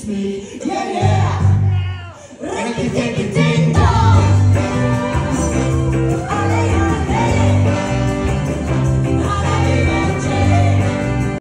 Smith.